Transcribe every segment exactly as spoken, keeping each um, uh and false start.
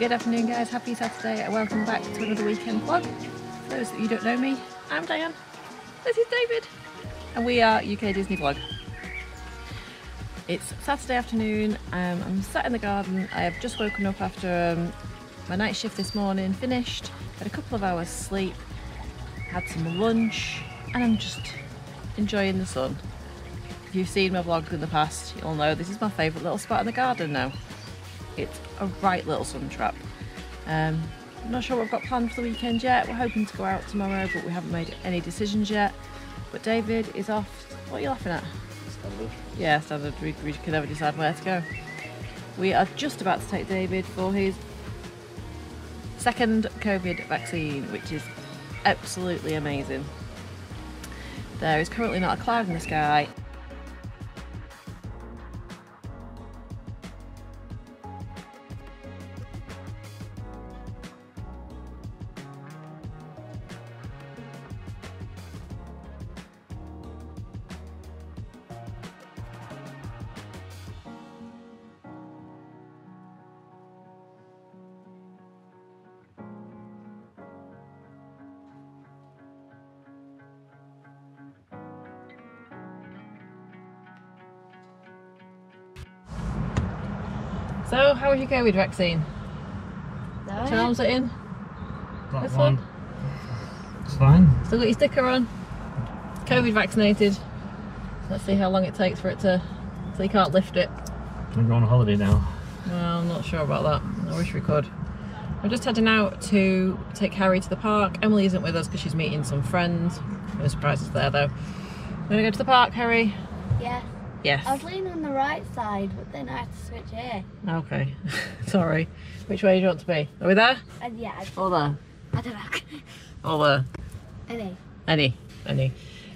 Good afternoon guys, happy Saturday and welcome back to another weekend vlog. For those that you don't know me, I'm Diane, this is David, and we are U K Disney Vlog. It's Saturday afternoon, um, I'm sat in the garden. I have just woken up after um, my night shift this morning, finished, had a couple of hours sleep, had some lunch, and I'm just enjoying the sun. If you've seen my vlogs in the past, you'll know this is my favourite little spot in the garden now. It's a right little sun trap. Um, I'm not sure what I've got planned for the weekend yet. We're hoping to go out tomorrow, but we haven't made any decisions yet. But David is off. What are you laughing at? Standard. Yeah, standard. We, we can never decide where to go. We are just about to take David for his second COVID vaccine, which is absolutely amazing. There is currently not a cloud in the sky. So, how was your COVID vaccine? No. Which arm's it in? That this one. one. It's fine. Still got your sticker on. COVID vaccinated. Let's see how long it takes for it to, so you can't lift it. We're going on holiday now. Well, I'm not sure about that. I wish we could. I'm just heading out to take Harry to the park. Emily isn't with us because she's meeting some friends. No surprises there though. We're gonna go to the park, Harry. Yeah. Yes. I was leaning on the right side, but then I had to switch here. Okay, sorry. Which way do you want to be? Are we there? Uh, yeah. I'd... Or there? I don't know. Or there? Any. Any. Any.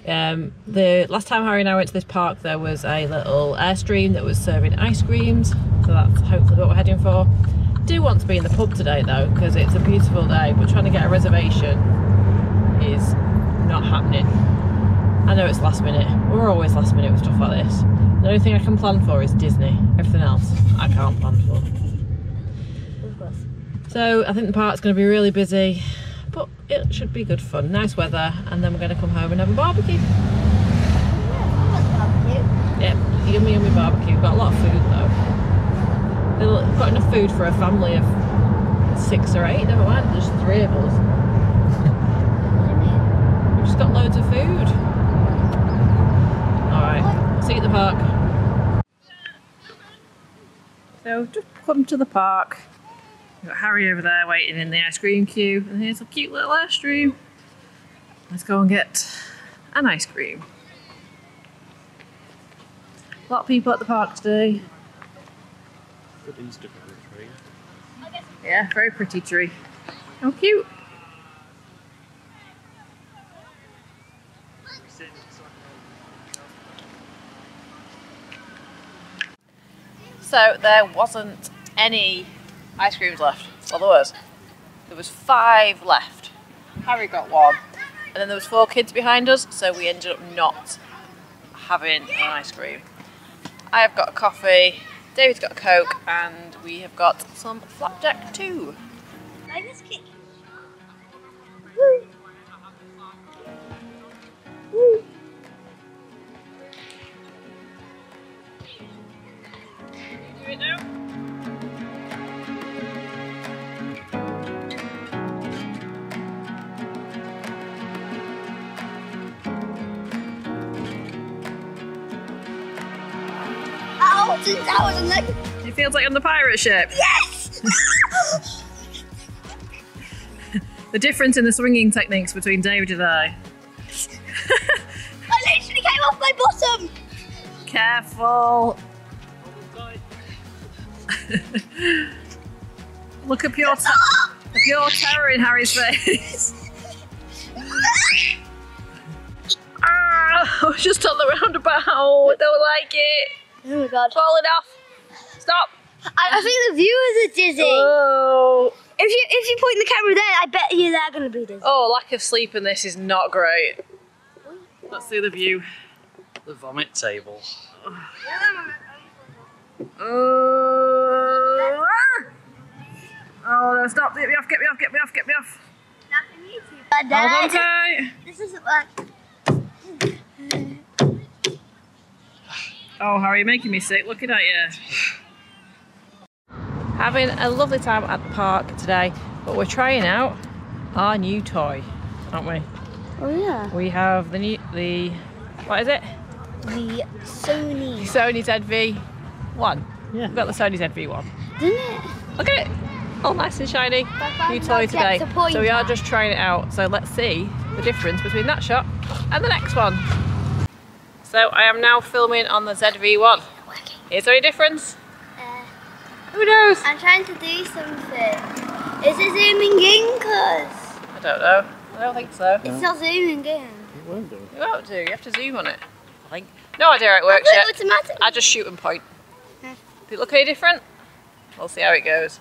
Um, the last time Harry and I went to this park, there was a little Airstream that was serving ice creams, so that's hopefully what we're heading for. I do want to be in the pub today though, because it's a beautiful day, but trying to get a reservation is not happening. I know it's last minute. We're always last minute with stuff like this. The only thing I can plan for is Disney. Everything else I can't plan for. Of course. So I think the park's going to be really busy, but it should be good fun. Nice weather, and then we're going to come home and have a barbecue. Yeah, I've got barbecue. Yep, yummy yummy barbecue. We've got a lot of food though. We've got enough food for a family of six or eight. Never mind, there's three of us. We've just got loads of food. Alright, see you at the park. So, just come to the park. We've got Harry over there waiting in the ice cream queue, and here's a cute little Airstream. Let's go and get an ice cream. A lot of people at the park today. Good Instagram tree. Yeah, very pretty tree. How cute. So there wasn't any ice creams left. Well, there was. There was five left. Harry got one, and then there was four kids behind us, so we ended up not having an ice cream. I have got a coffee, David's got a Coke, and we have got some flapjack too. I just kick. Woo. Woo. Right now. Oh, it feels like on the pirate ship. Yes. The difference in the swinging techniques between David and I. I literally came off my bottom. Careful. Look at pure, pure terror in Harry's face. Ah, I was just on the roundabout. I don't like it. Oh my god. Falling off. Stop. I, I think the viewers are dizzy. Oh. If you if you point the camera there, I bet you they're going to be dizzy. Oh, lack of sleep in this is not great. Let's see the view. The vomit table. Uh, oh Hold on tight. This doesn't work. Oh, Harry, you're making me sick. Looking at you. Having a lovely time at the park today, but we're trying out our new toy, aren't we? Oh yeah. We have the new the what is it? The Sony. Sony Z V one. Yeah. We've got the Sony Z V one. Didn't it? Look at it. All nice and shiny. New toy today. So we are just trying it out. So let's see the difference between that shot and the next one. So I am now filming on the Z V one. Is there any difference? Uh, Who knows? I'm trying to do something. Is it zooming in? Cause I don't know. I don't think so. It's not zooming in. It won't do. It won't do. You have to zoom on it. I think. No idea how it works yet. Automatic. I just shoot and point. Does it look any different? We'll see how it goes.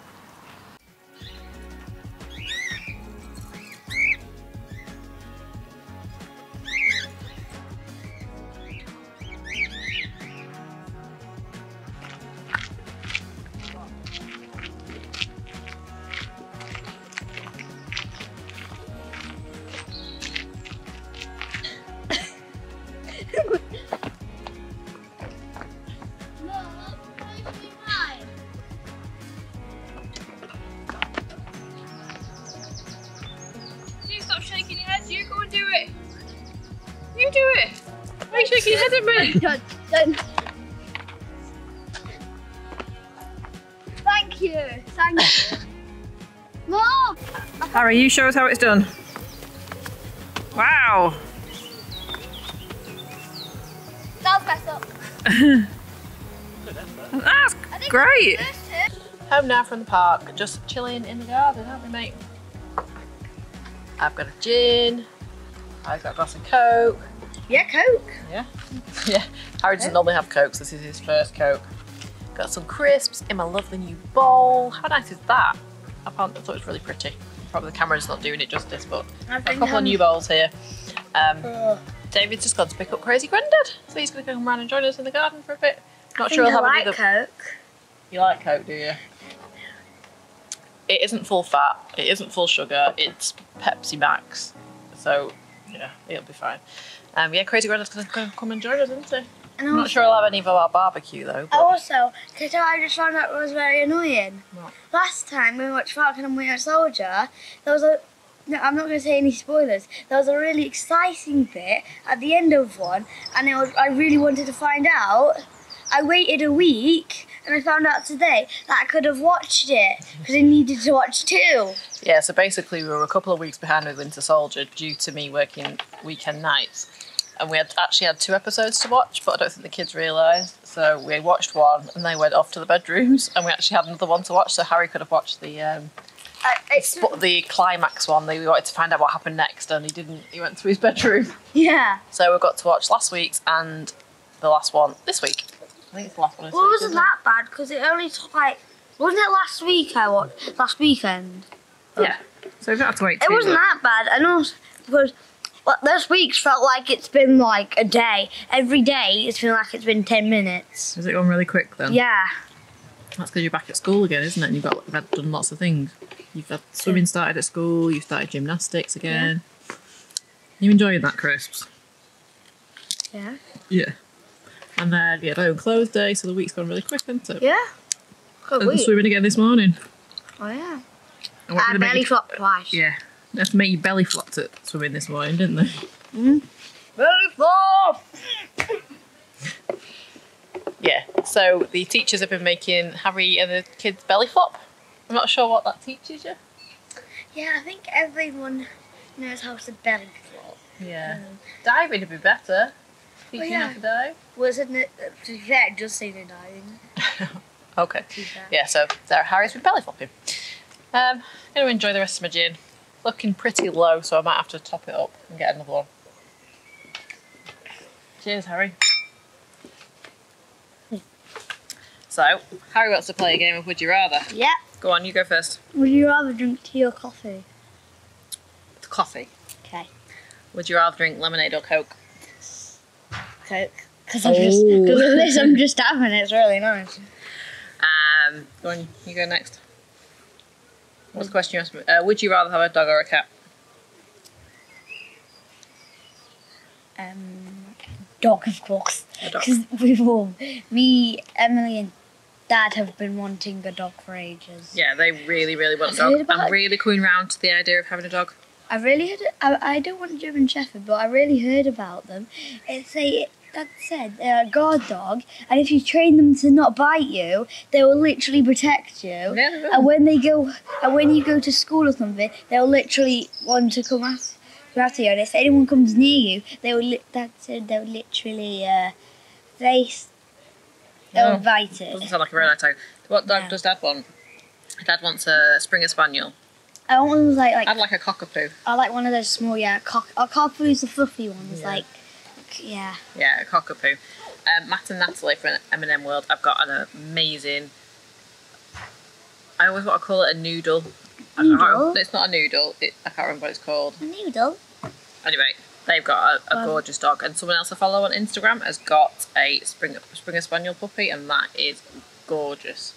Done. Done. Thank you. Thank you. Mom! Harry, you show us how it's done. Wow. That was messed up. That's great. Home now from the park. Just chilling in the garden, aren't we, mate? I've got a gin. I've got a glass of Coke. Yeah, Coke. Yeah. Yeah. Harry doesn't normally have Coke, so this is his first Coke. Got some crisps in my lovely new bowl. How nice is that? I found, I thought it was really pretty. Probably the camera's not doing it justice, but a couple I'm... of new bowls here. Um, oh. David's just gone to pick up Crazy Grandad, so he's going to come around and join us in the garden for a bit. Not I sure he'll I have like another... Coke. You like Coke, do you? It isn't full fat. It isn't full sugar. It's Pepsi Max. So, yeah, it'll be fine. Um, yeah, Crazy Grandad's going to come and join us, isn't he? And I'm also, not sure I'll have any of our barbecue, though. But... Also, because I just found out it was very annoying. What? Last time when we watched Falcon and Winter Soldier, there was a... No, I'm not going to say any spoilers. There was a really exciting bit at the end of one, and it was, I really wanted to find out. I waited a week, and I found out today that I could have watched it, because I needed to watch two. Yeah, so basically we were a couple of weeks behind with Winter Soldier due to me working weekend nights. And we had actually had two episodes to watch, but I don't think the kids realised. So we watched one, and they went off to the bedrooms, and we actually had another one to watch. So Harry could have watched the um, uh, the, the climax one. They wanted to find out what happened next, and he didn't. He went to his bedroom. Yeah. So we got to watch last week's and the last one this week. I think it's the last one. This well, week, wasn't that it? Bad? Because it only took like wasn't it last week I watched last weekend? Yeah. Oh. So we don't have to wait. It too wasn't long. That bad, and also because. Well, this week's felt like it's been like a day. Every day it's been like it's been ten minutes. Has it gone really quick then? Yeah. That's because you're back at school again, isn't it? And you've got you've had done lots of things. You've had swimming started at school, you've started gymnastics again. Yeah. You enjoying that, crisps? Yeah. Yeah. And then you had home clothes day, so the week's gone really quick, hasn't it? Yeah. Good and week. Swimming again this morning. Oh yeah. And I barely flopped twice. Yeah. They have to make you belly flopped at swimming this morning, didn't they? Mm. Belly flop! Yeah, so the teachers have been making Harry and the kids belly flop. I'm not sure what that teaches you. Yeah, I think everyone knows how to belly flop. Yeah. Um, diving would be better. Teaching well, yeah. How to dive. Well, isn't it, to be fair, it does say no diving. Okay. Yeah, so there are Harry's with belly flopping. Um, I'm going to enjoy the rest of my gin. Looking pretty low, so I might have to top it up and get another one. Cheers, Harry. So, Harry wants to play a game of Would You Rather? Yeah. Go on, you go first. Would you rather drink tea or coffee? Coffee. Okay. Would you rather drink lemonade or Coke? Coke. Because I'm just, because of this I'm just having it, it's really nice. Um, go on, you go next. What's the question you asked me? Uh, would you rather have a dog or a cat? um, dog, of course. Because we've all, me, Emily and Dad have been wanting a dog for ages. Yeah, they really, really want a dog. I'm really coming round to the idea of having a dog. I really heard, I, I don't want a German Shepherd, but I really heard about them. It's a, that said, they're a guard dog, and if you train them to not bite you, they will literally protect you. Yeah. And when they go, and when you go to school or something, they'll literally want to come after, after you. And if anyone comes near you, they will. Li that said, they'll literally uh, face. They'll no, bite it. Doesn't sound like a real attack. What dog no. does Dad want? Dad wants a Springer Spaniel. I want one of those like, like I'd like a cockapoo. I like one of those small, yeah. Cock oh, cockapoo's the fluffy ones, yeah. like. Yeah. Yeah, a cockapoo. Um, Matt and Natalie from M and M World, I've got an amazing. I always want to call it a noodle. Noodle? I can't, it's not a noodle. It, I can't remember what it's called. A noodle. Anyway, they've got a, a well, gorgeous dog, and someone else I follow on Instagram has got a Springer, Springer Spaniel puppy, and that is gorgeous.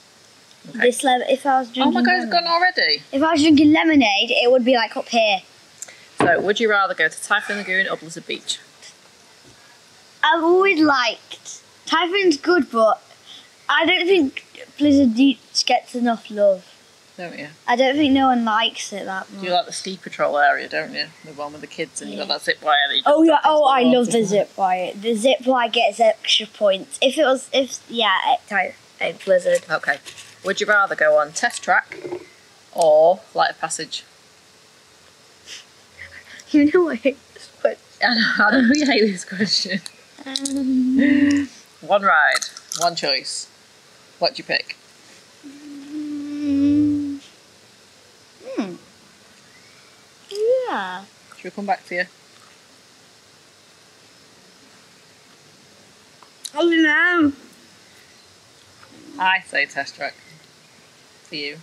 Okay. This lemon, if I was drinking. Oh my God, it's gone already. If I was drinking lemonade, it would be like up here. So, would you rather go to Typhoon Lagoon or Blizzard Beach? I've always liked Typhoon's good, but I don't think Blizzard Beach gets enough love. Don't you? I don't think no one likes it that much. You like the Ski Patrol area, don't you? The one with the kids and yeah. you've got that zip wire. That you oh yeah! Oh, I love the zip wire. The zip wire gets extra points. If it was, if yeah, at, at Blizzard. Okay. Would you rather go on Test Track or Flight of Passage? You know I hate this question. I know, I know you hate this question. Um, one ride, one choice. What do you pick? Um, hmm. Yeah. Should we come back to you? I don't know. I say Test Track. For you.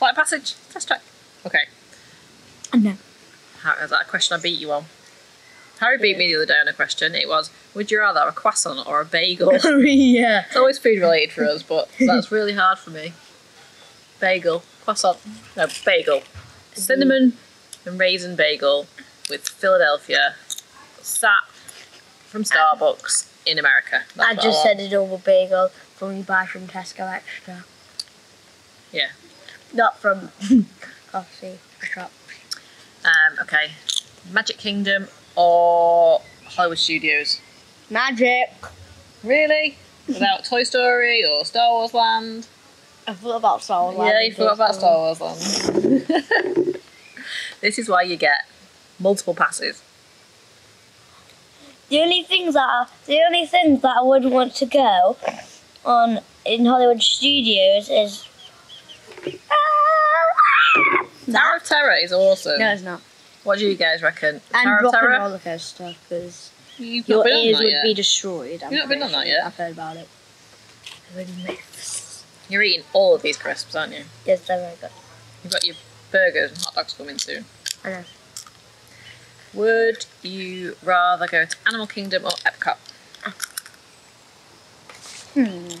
Flight of Passage, Test Track. Okay. I know. Is that a question I beat you on? Harry beat me the other day on a question. It was, would you rather have a croissant or a bagel? Yeah. It's always food related for us, but that's really hard for me. Bagel. Croissant. No, bagel. Cinnamon and raisin bagel with Philadelphia. Sat from Starbucks in America. That's I just I said a double bagel from you buy from Tesco Extra. Yeah. Not from coffee shop. Um, okay. Magic Kingdom or Hollywood Studios? Magic. Really? Without Toy Story or Star Wars Land? I thought about Star Wars Land. Yeah, you thought about Star Wars Land. This is why you get multiple passes. The only things that I, the only things that I would want to go on in Hollywood Studios is Tower of Terror is awesome. No, it's not. What do you guys reckon? Tower of Terror? And roller coaster, because your ears would be destroyed. You've not been on that yet? I've heard about it. You're eating all of these crisps, aren't you? Yes, they're very good. You've got your burgers and hot dogs coming soon. I know. Would you rather go to Animal Kingdom or Epcot? Hmm.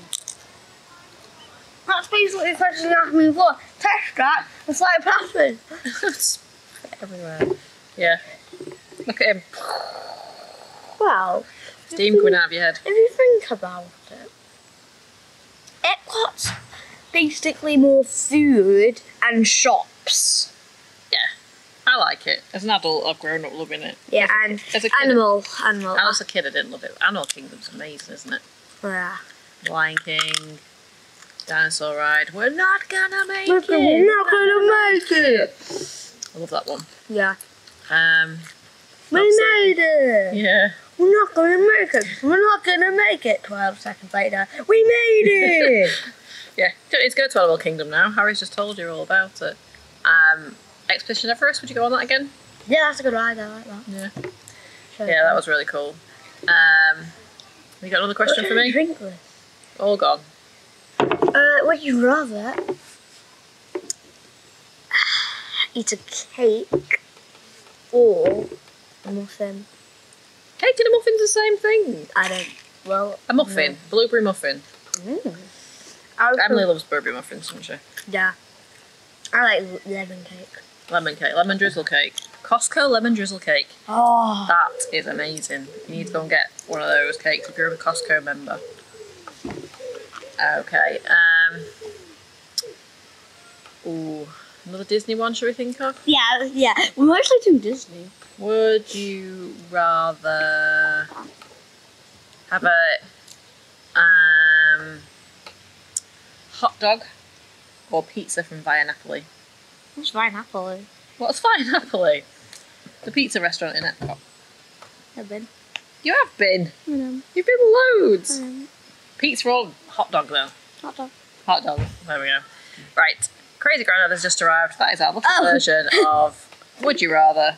That's basically the question you asked me before. Test Track and Flight of Passage. It's everywhere. Yeah. Look at him. Well, steam coming out of your head. If you think about it, Epcot's basically more food and shops. Yeah. I like it. As an adult, I've grown up loving it. Yeah, as and a, animal, I, animal. As a kid, I didn't love it. Animal Kingdom's amazing, isn't it? Yeah. Lion King. Dinosaur ride. We're not gonna make We're it. We're not gonna make it. I love that one. Yeah. Um. We made it. Yeah. We're not gonna make it. We're not gonna make it. Twelve seconds later, we made it. Yeah. Don't need to go to Animal Kingdom now. Harry's just told you all about it. Um. Expedition Everest. Would you go on that again? Yeah, that's a good ride. I like that. Yeah. Sure. Yeah, that was really cool. Um. You got another question what for me? Drink with? All gone. Uh, would you rather eat a cake or a muffin? Cake and a muffin's the same thing. I don't. Well, a muffin, no. Blueberry muffin. Mm. Emily loves blueberry muffins, doesn't she? Yeah. I like lemon cake. Lemon cake, lemon drizzle cake. Costco lemon drizzle cake. Oh, that is amazing. You need to go and get one of those cakes if you're a Costco member. Okay. Um. Ooh, another Disney one. Should we think of? Yeah, yeah. We're actually doing Disney. Would you rather have a um hot dog or pizza from Via Napoli? What's Via Napoli? What's Via Napoli? The pizza restaurant in Epcot. I've been. You have been. I know. You've been loads. I know. Pizza or hot dog though? Hot dog. Hot dog. There we go. Right. Crazy Grandad has just arrived. That is our little oh. version of Would You Rather.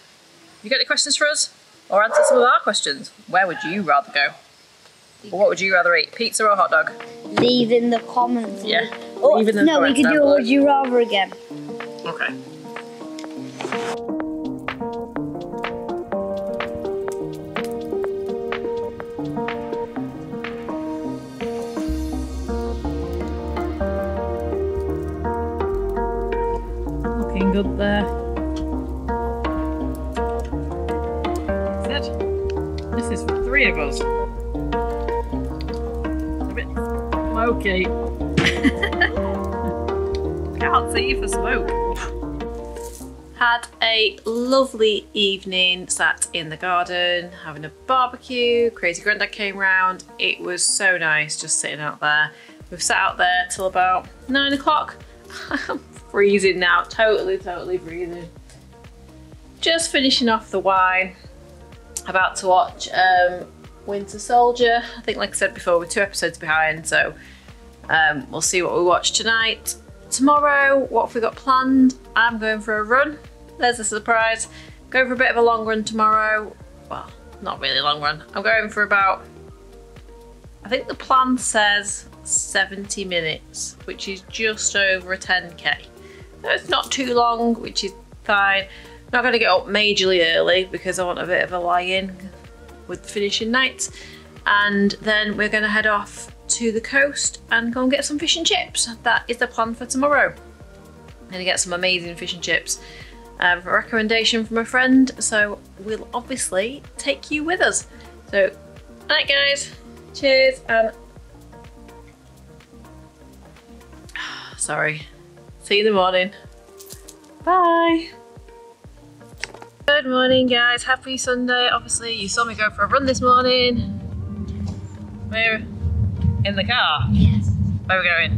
You got any questions for us? Or answer some of our questions. Where would you rather go? Or what would you rather eat? Pizza or hot dog? Leave in the comments. Yeah. Or, Leave in the no, we can do a Would You Rather again. Okay. Looking good there. That's it. This is for three of us. A bit smoky. Can't see for smoke. Had a lovely evening, sat in the garden, having a barbecue. Crazy Grandad came round. It was so nice just sitting out there. We've sat out there till about nine o'clock. I'm freezing now, totally, totally freezing. Just finishing off the wine. About to watch um, Winter Soldier. I think, like I said before, we're two episodes behind, so um, we'll see what we watch tonight. Tomorrow, what have we got planned? I'm going for a run. There's a surprise. Going for a bit of a long run tomorrow. Well, not really a long run. I'm going for about, I think the plan says seventy minutes, which is just over a ten K. No, it's not too long, which is fine. I'm not going to get up majorly early because I want a bit of a lie-in with finishing nights. And then we're going to head off to the coast and go and get some fish and chips. That is the plan for tomorrow. I'm gonna get some amazing fish and chips. Um, a recommendation from a friend, so we'll obviously take you with us. So, night guys, cheers, and sorry, see you in the morning. Bye. Good morning guys, happy Sunday. Obviously you saw me go for a run this morning. We're in the car? Yes. Where are we going?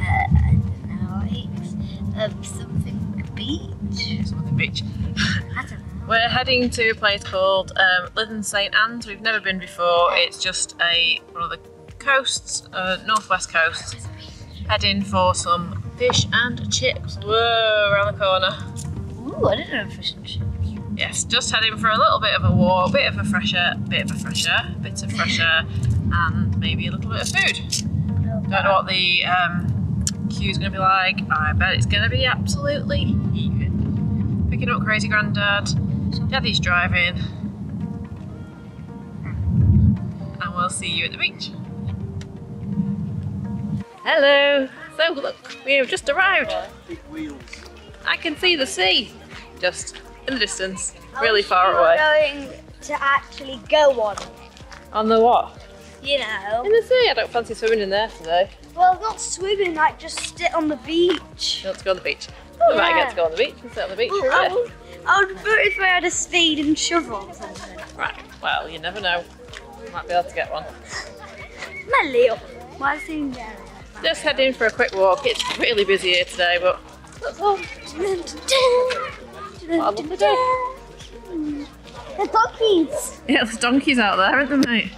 Uh, I don't know, it's um, something beach. Something beach. I don't know. We're heading to a place called um, Lytton Saint Anne's. We've never been before. It's just a one of the coasts, uh, northwest coast. Heading for some fish and chips. Whoa, around the corner. Ooh, I didn't know fish and chips. Yes, just heading for a little bit of a walk, bit of a fresher, bit of a fresher, bit of fresher. And maybe a little bit of food. Don't know what the um, queue's going to be like. I bet it's going to be absolutely heaving. Picking up Crazy Grandad. Daddy's driving. And we'll see you at the beach. Hello. So look, we have just arrived. Big wheels. I can see the sea. Just in the distance, really far away. We're going to actually go on. On the what? You know. In the sea, I don't fancy swimming in there today. Well, not swimming, like just sit on the beach. Let's go on the beach. Oh, yeah. We might get to go on the beach and sit on the beach. Well, I, would, I would vote if I had a spade and shovel or something. Right, well, you never know. Might be able to get one. My little. Why is he there? Just heading for a quick walk. It's really busy here today, but that's all. What a lovely day. There's donkeys. Yeah, there's donkeys out there, isn't there, mate?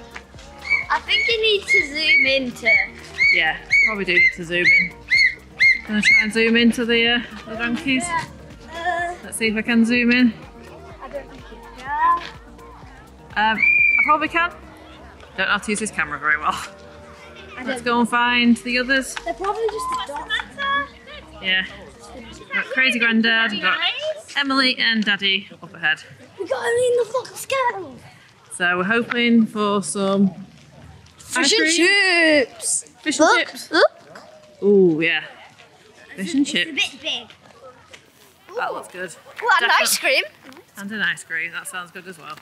I think you need to zoom into. Yeah, probably do need to zoom in. Gonna try and zoom into the uh, the donkeys. Uh, Let's see if I can zoom in. I don't think you can. Um, I probably can. Don't know how to use this camera very well. I Let's go and find the others. They're probably just the dogs. Yeah. We've got Crazy Grandad, we've got Emily and Daddy up ahead. We got Emily in the fox girl. So we're hoping for some. Fish and chips! Fish and look, chips. Look. Ooh, yeah. Fish and chips. It's a bit big. That looks good. What, an ice cream? And an ice cream, that sounds good as well.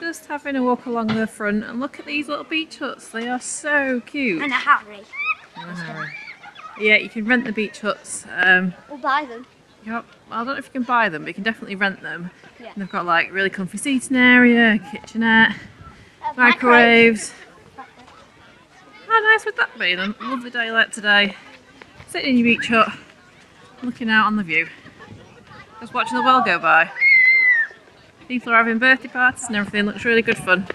Just having a walk along the front and look at these little beach huts, they are so cute. And a Harry. And a Harry. Yeah, you can rent the beach huts. Um, or buy them. Yep. I don't know if you can buy them, but you can definitely rent them. Yeah. And they've got like really comfy seating area, kitchenette, uh, microwaves. How nice would that be? And a lovely day like today. Sitting in your beach hut, looking out on the view. Just watching the world go by. People are having birthday parties and everything, looks really good fun.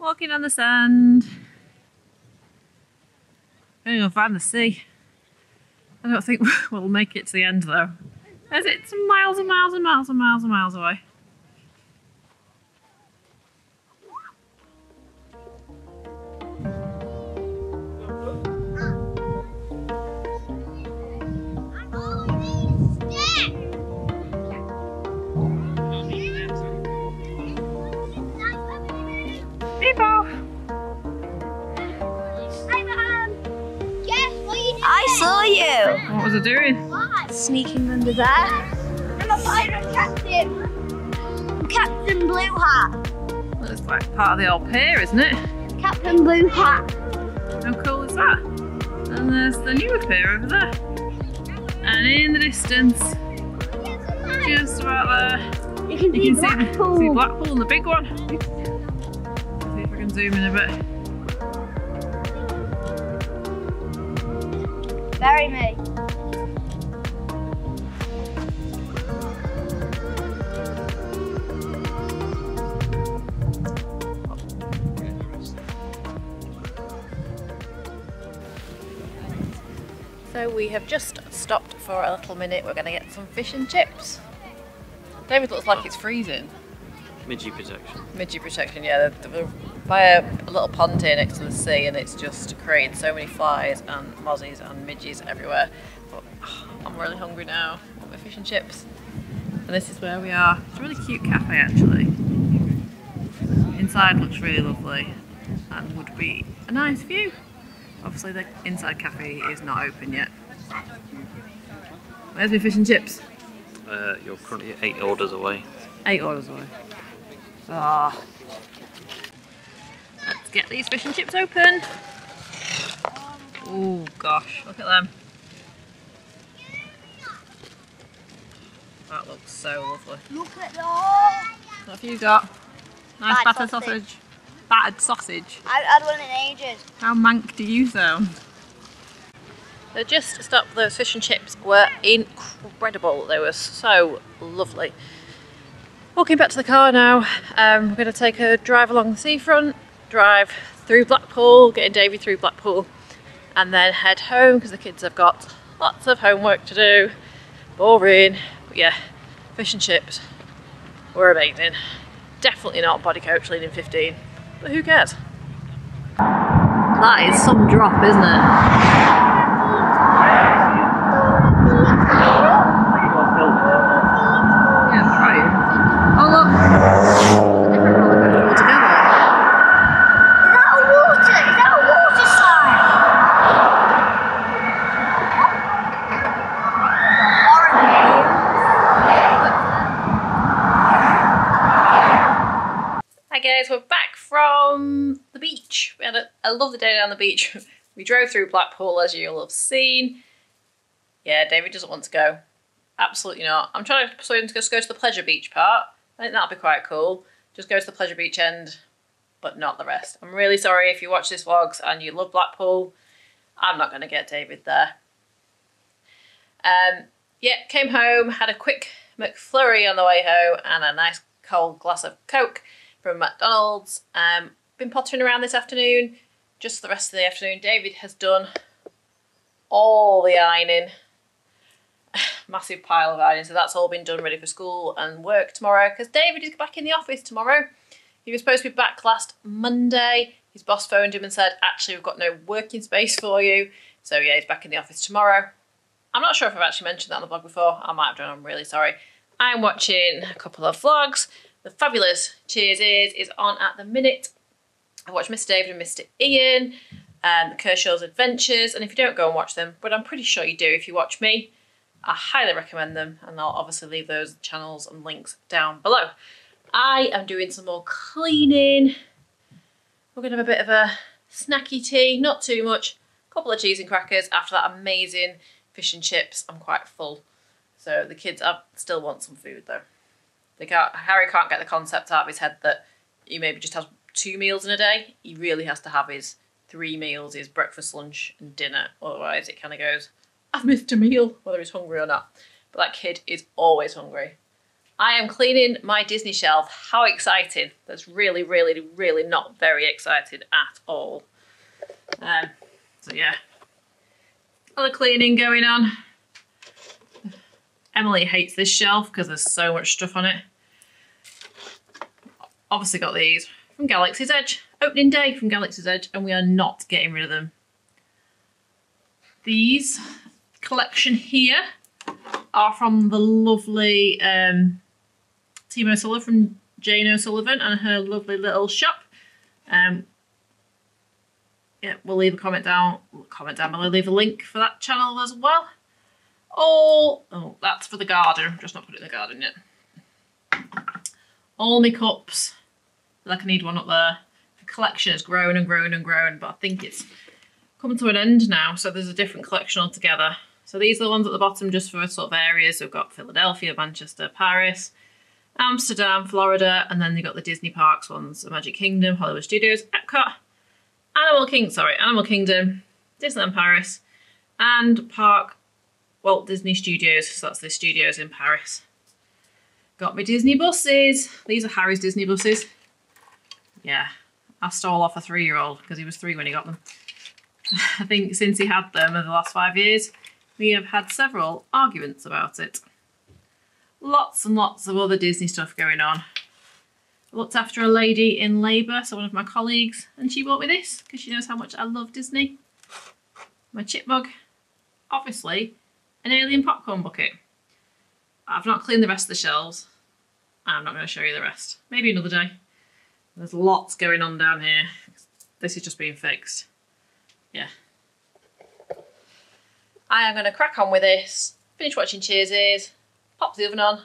Walking on the sand. I'm going to find the sea. I don't think we'll make it to the end though, as it's miles and miles and miles and miles and miles away. What was I doing? Sneaking under there. I'm a pirate captain. I'm Captain Blue Hat. Well, it's like part of the old pier, isn't it? Captain Blue Hat. How cool is that? And there's the newer pier over there. And in the distance, just about there, you can, you can see Blackpool. See Blackpool and the big one. See if I can zoom in a bit. Bury me. So we have just stopped for a little minute. We're going to get some fish and chips. David looks like oh. It's freezing. Midgey protection. Midgey protection, yeah. We're by a, a little pond here next to the sea, and it's just creating so many flies and mozzies and midges everywhere. But oh, I'm really hungry now. I want my fish and chips. And this is where we are. It's a really cute cafe actually. Inside looks really lovely and would be a nice view. Obviously the inside cafe is not open yet. Where's my fish and chips? Uh, you're currently eight orders away. Eight orders away. Ah. Let's get these fish and chips open. Oh gosh, look at them. That looks so lovely. Look at those. What have you got? Nice battered, battered sausage. sausage. Battered sausage. I haven't had one in ages. How mank do you sound? So just to stop, those fish and chips were incredible. They were so lovely. Walking back to the car now, um, we're going to take a drive along the seafront, drive through Blackpool, getting Davy through Blackpool, and then head home because the kids have got lots of homework to do. Boring, but yeah, fish and chips were amazing. Definitely not body coach leading fifteen, but who cares? That is some drop, isn't it? I love the day down the beach. We drove through Blackpool, as you'll have seen. Yeah, David doesn't want to go. Absolutely not. I'm trying to persuade him to just go to the pleasure beach part. I think that'll be quite cool. Just go to the pleasure beach end, but not the rest. I'm really sorry if you watch this vlogs and you love Blackpool. I'm not going to get David there. Um, yeah, came home, had a quick McFlurry on the way home and a nice cold glass of Coke from McDonald's. Um, been pottering around this afternoon. Just the rest of the afternoon. David has done all the ironing, massive pile of ironing, so that's all been done ready for school and work tomorrow because David is back in the office tomorrow. He was supposed to be back last Monday. His boss phoned him and said, actually, we've got no working space for you. So yeah, he's back in the office tomorrow. I'm not sure if I've actually mentioned that on the vlog before. I might have done, I'm really sorry. I'm watching a couple of vlogs. The fabulous Cheers Is is on at the minute. I watched Mister David and Mister Ian, um, Kershaw's Adventures, and if you don't, go and watch them, but I'm pretty sure you do if you watch me. I highly recommend them, and I'll obviously leave those channels and links down below. I am doing some more cleaning. We're gonna have a bit of a snacky tea, not too much, a couple of cheese and crackers after that amazing fish and chips. I'm quite full, so the kids are, still want some food though. They can't, Harry can't get the concept out of his head that he maybe just has two meals in a day. He really has to have his three meals, his breakfast, lunch and dinner, otherwise it kind of goes, I've missed a meal, whether he's hungry or not. But that kid is always hungry. I am cleaning my Disney shelf. How exciting. That's really, really, really not very exciting at all. Um, so yeah, other cleaning going on. Emily hates this shelf because there's so much stuff on it. Obviously got these from Galaxy's Edge. Opening day from Galaxy's Edge, and we are not getting rid of them. These collection here are from the lovely um, Team O'Sullivan, from Jane O'Sullivan and her lovely little shop. Um, yeah, we'll leave a comment down, comment down below, leave a link for that channel as well. All, oh, that's for the garden. I'm just not put it in the garden yet. All my cups, like I need one up there. The collection has grown and grown and grown, but I think it's come to an end now, so there's a different collection altogether. So these are the ones at the bottom just for sort of areas. We've got Philadelphia, Manchester, Paris, Amsterdam, Florida, and then you've got the Disney Parks ones, the Magic Kingdom, Hollywood Studios, Epcot, Animal King, sorry, Animal Kingdom, Disneyland Paris, and Park Walt Disney Studios, so that's the studios in Paris. Got my Disney buses. These are Harry's Disney buses. Yeah, I stole off a three-year-old because he was three when he got them. I think since he had them over the last five years, we have had several arguments about it. Lots and lots of other Disney stuff going on. I looked after a lady in labour, so one of my colleagues, and she bought me this because she knows how much I love Disney. My chip mug, obviously, an alien popcorn bucket. I've not cleaned the rest of the shelves. I'm not going to show you the rest. Maybe another day. There's lots going on down here. This is just being fixed. Yeah. I am going to crack on with this, finish watching Cheers, pop the oven on,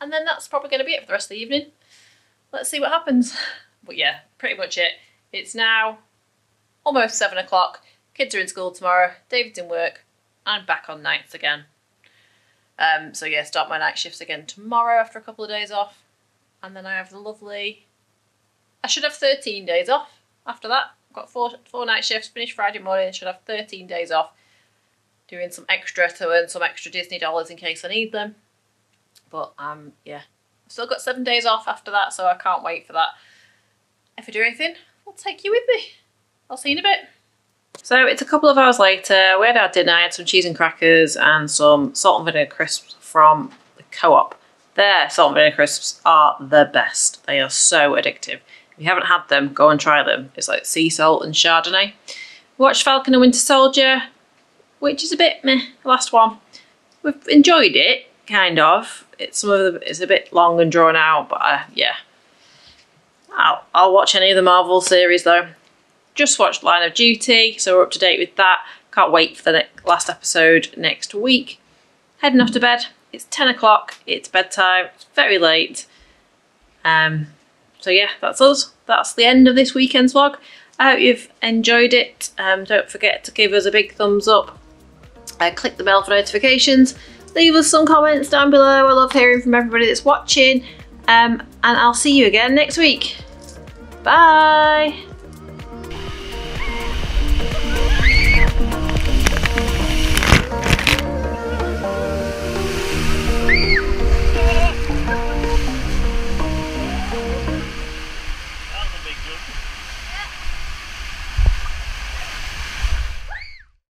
and then that's probably going to be it for the rest of the evening. Let's see what happens. But yeah, pretty much it. It's now almost seven o'clock. Kids are in school tomorrow. David's in work. I'm back on nights again. Um, so yeah, start my night shifts again tomorrow after a couple of days off. And then I have the lovely... I should have thirteen days off after that. Got four, four night shifts, finished Friday morning, should have thirteen days off, doing some extra to earn some extra Disney dollars in case I need them. But um, yeah, still got seven days off after that, so I can't wait for that. If I do anything, I'll take you with me. I'll see you in a bit. So it's a couple of hours later, we had our dinner. I had some cheese and crackers and some salt and vinegar crisps from the Co-op. Their salt and vinegar crisps are the best. They are so addictive. If you haven't had them, go and try them. It's like sea salt and Chardonnay. Watched Falcon and Winter Soldier, which is a bit meh, the last one. We've enjoyed it, kind of. It's some of the, it's a bit long and drawn out, but uh, yeah. I'll, I'll watch any of the Marvel series though. Just watched Line of Duty, so we're up to date with that. Can't wait for the last episode next week. Heading off to bed. It's ten o'clock, it's bedtime, it's very late. Um. So yeah, that's us. That's the end of this weekend's vlog. I hope you've enjoyed it. Um, don't forget to give us a big thumbs up. Uh, click the bell for notifications. Leave us some comments down below. I love hearing from everybody that's watching. Um, and I'll see you again next week. Bye.